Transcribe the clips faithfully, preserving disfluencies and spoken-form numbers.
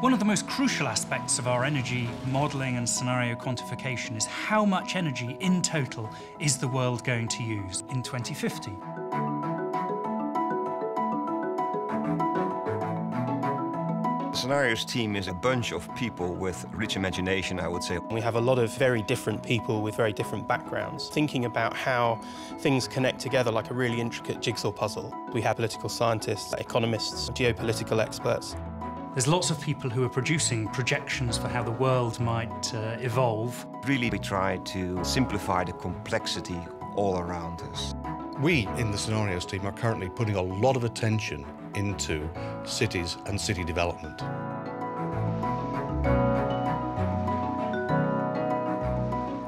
One of the most crucial aspects of our energy modelling and scenario quantification is how much energy in total is the world going to use in twenty fifty. The Scenarios team is a bunch of people with rich imagination, I would say. We have a lot of very different people with very different backgrounds, thinking about how things connect together like a really intricate jigsaw puzzle. We have political scientists, economists, geopolitical experts. There's lots of people who are producing projections for how the world might uh, evolve. Really, we try to simplify the complexity all around us. We in the Scenarios team are currently putting a lot of attention into cities and city development.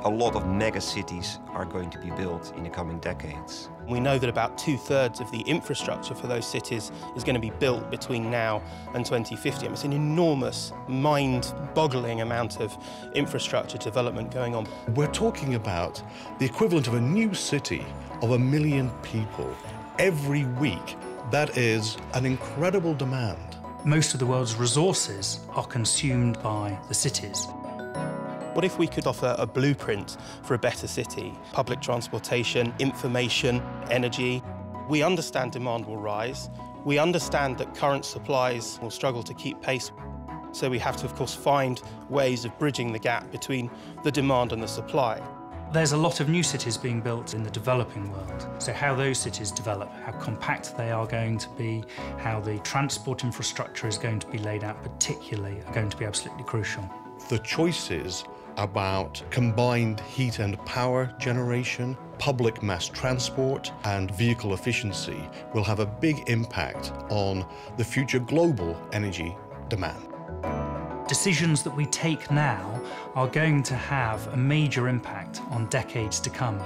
A lot of mega cities are going to be built in the coming decades. We know that about two-thirds of the infrastructure for those cities is going to be built between now and twenty fifty. It's an enormous, mind-boggling amount of infrastructure development going on. We're talking about the equivalent of a new city of a million people every week. That is an incredible demand. Most of the world's resources are consumed by the cities. What if we could offer a blueprint for a better city? Public transportation, information, energy. We understand demand will rise. We understand that current supplies will struggle to keep pace. So we have to, of course, find ways of bridging the gap between the demand and the supply. There's a lot of new cities being built in the developing world. So how those cities develop, how compact they are going to be, how the transport infrastructure is going to be laid out particularly are going to be absolutely crucial. The choices about combined heat and power generation, public mass transport and vehicle efficiency will have a big impact on the future global energy demand. Decisions that we take now are going to have a major impact on decades to come.